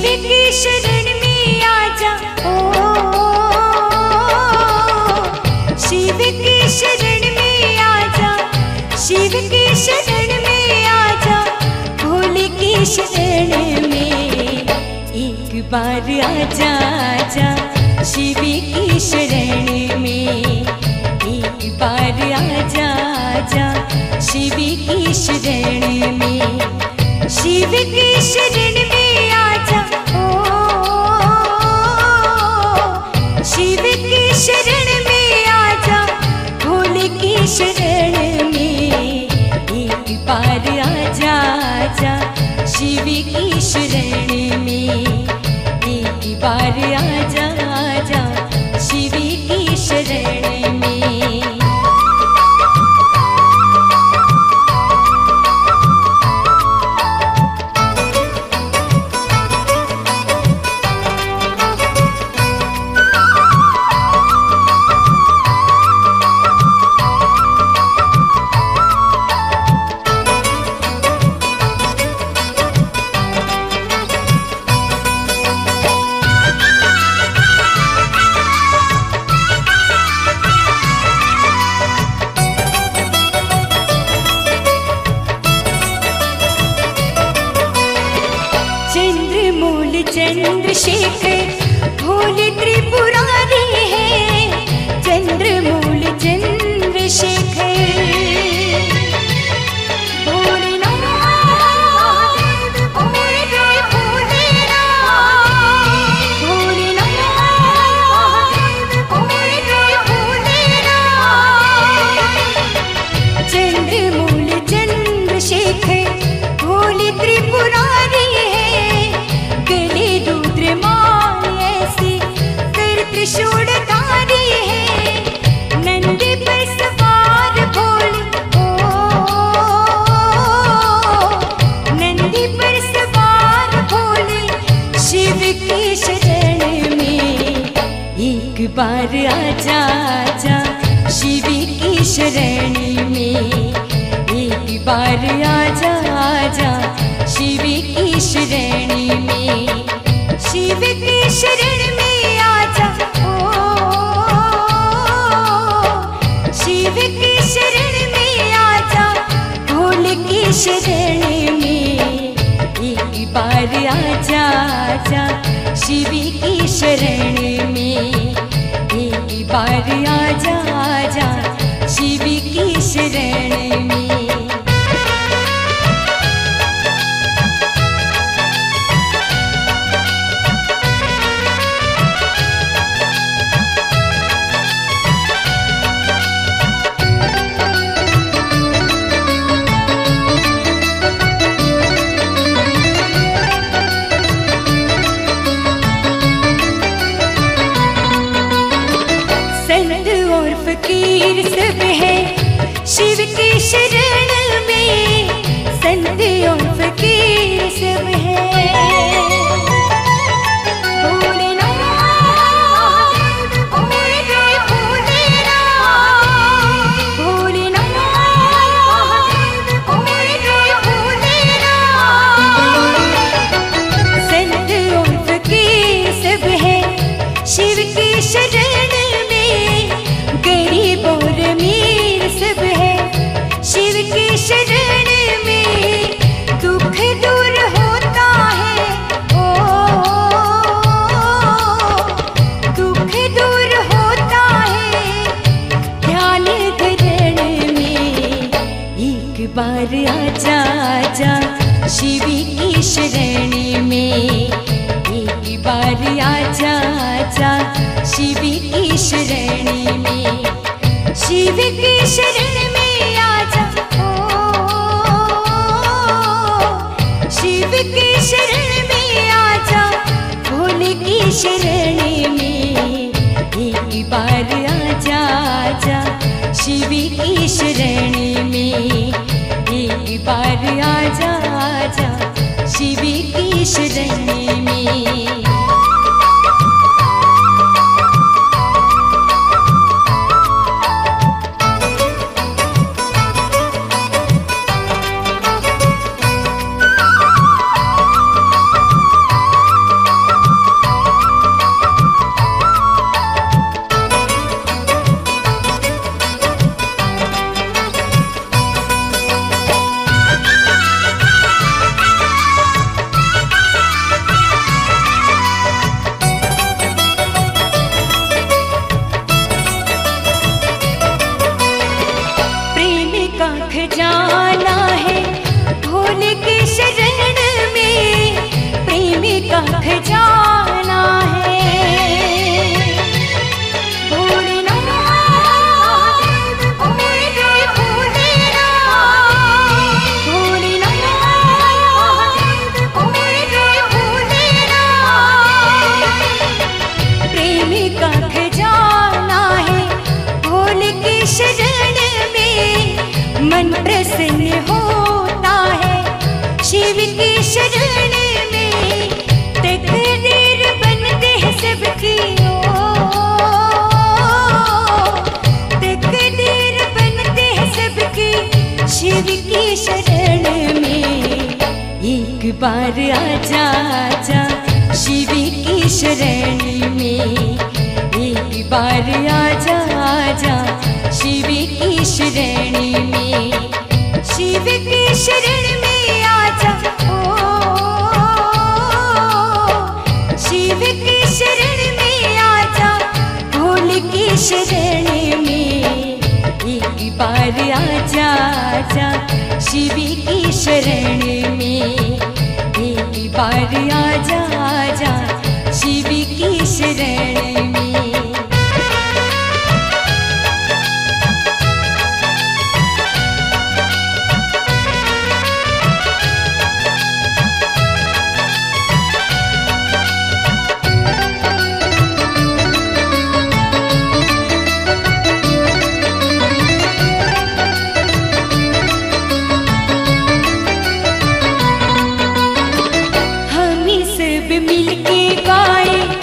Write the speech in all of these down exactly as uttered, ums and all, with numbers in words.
शिव की शरण में आजा, ओ, ओ शिव की शरण में आजा, शिव की शरण में आजा, भोले की शरण में एक बार आजा आजा, शिव की शरण में एक बार आजा आजा, शिव की शरण में, शिव की शरण में आजा, ओ शिव की शरण में आजा, भोले की शरण में एक बार आजा आजा, शिव की शरण में एक बार आजा आजा, शिव की शरण में। चंद्रशेखर भोले त्रिपुरारी है, चंद्रमूल चंद्रशेखर चंद्रमूल चंद्रशेखर भोले त्रिपुरारी त्रिशूलधारी है, नंदी पर सवार भोले, ओ नंदी पर सवार भोले, शिव की शरण में एक बार आजा आजा, शिव की शरण में एक बार आजा आजा, शिव की शरण में, शिव की शरण में आजा, ओ शिव की शरण में आजा, भोले की शरण में एक बार आजा आजा, शिव की शरण में एक बार आजा आजा, शिव की शरण में। फकीर सब है शिव की शरण में, संत और फकीर सब है, संत और फकीर सब है शिव की शरण में, गरीब और अमीर सब है शिव की शरण में, दुख दूर होता है, ओ दुख दूर होता है, ध्यान धरण में एक बार आजा आजा, शिव की शरण में एक बार आजा आजा, शिव की शरण में, शिव की शरण में आजा, ओ शिव की शरण में आजा, भोले की शरण में एक बार आजा आजा, शिव की शरण में एक बार आजा आजा, शिव की शरण में। शिव की शरण में एक बार आजा आजा, शिव की शरण में एक बार आजा आजा, शिव की शरण में, शिव की शरण में आजा, ओ शिव की शरण में आजा, भोल की शरण में एक बार आजा आजा, शिव की शरण में एक बार आजा आजा, शिव की शरण में।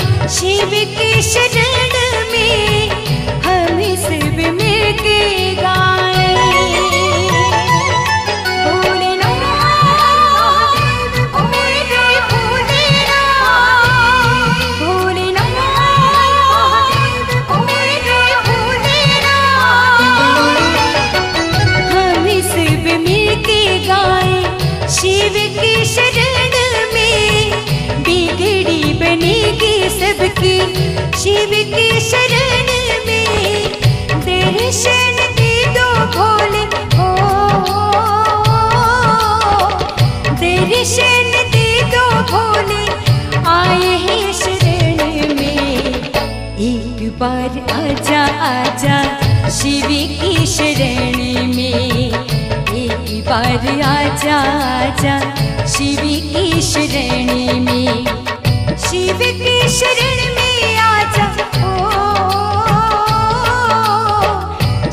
शिव की शरण में हम सब मिलके गाए, भोले नाथ भोले भोले नाथ, भोले नाथ भोले भोले नाथ, हम सब मिलके गाए शिव की शरण में, बिगड़ी बनेगी सबकी शिव की शरण में, दर्शन दे दो भोले, ओ दर्शन दे दो भोले, आए हैं शरण में, एक बार आजा आजा, शिव की शरण में एक बार आजा आजा, शिव की शरण में, शिव की शरण में आजा, ओ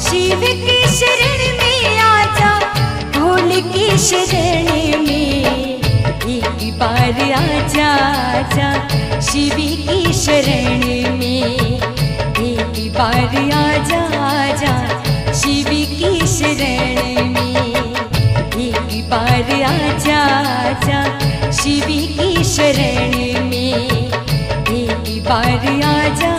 शिव की शरण में आजा, भोले की शरण में एक बार आजा आजा, शिव की शरण में एक बार आजा आजा, शिव की शरण में एक बार आजा आजा, शिव की शरण में एक बार आजा।